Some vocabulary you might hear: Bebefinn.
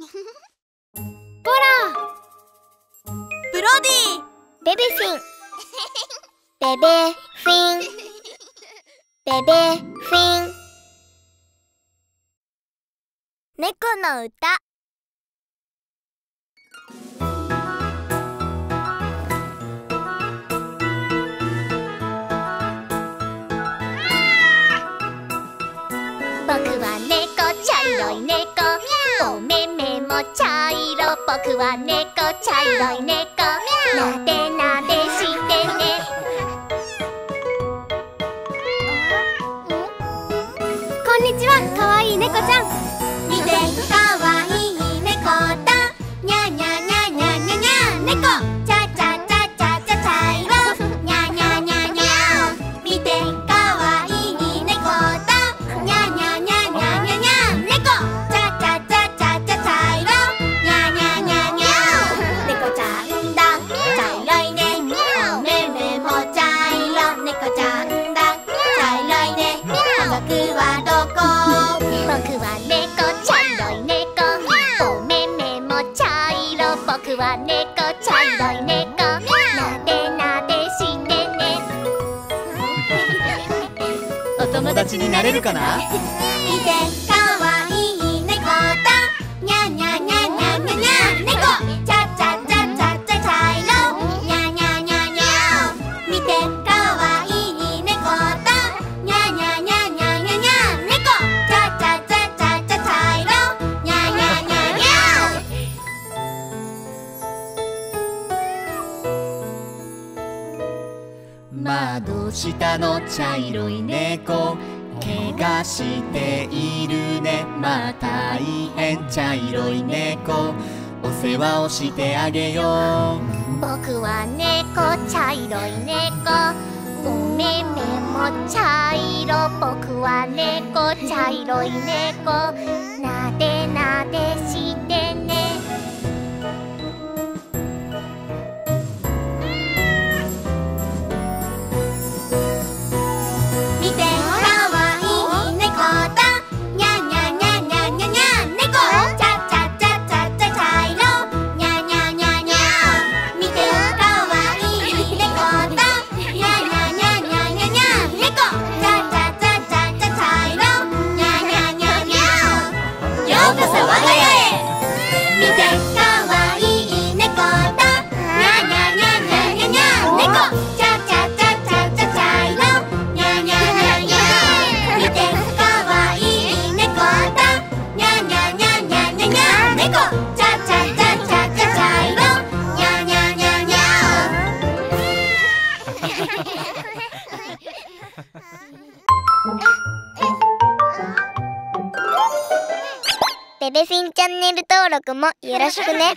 ほらブロディベベフィンベベフィンベベフィン猫の歌。茶色い猫お目目も茶色、僕は猫、茶色い猫、なでなでしてね。こんにちは、かわいい猫ちゃん。見て、かわいい猫だ。にゃにゃにゃにゃにゃにゃ猫、ちゃちゃちゃちゃちゃ茶色、にゃにゃにゃにゃ。見て、かわいい猫だ。にゃにゃにゃにゃにゃにゃは猫、茶色い猫、なでなでしてね。お友達になれるかな。見て、かわいい猫だ。にゃにゃにゃにゃにゃにゃ猫、ちゃちゃちゃちゃちゃ茶色、にゃにゃにゃにゃ。見て、かわいい猫だ。にゃにゃにゃにゃにゃにゃ猫、ちゃちゃちゃちゃちゃ茶色、にゃにゃにゃにゃ。窓下の茶色い猫、怪我しているね。まあ大変、茶色い猫、お世話をしてあげよう。僕は猫、茶色い猫、お目目も茶色、僕は猫、茶色い猫、なでなでしてね。ベベフィンチャンネル登録もよろしくね。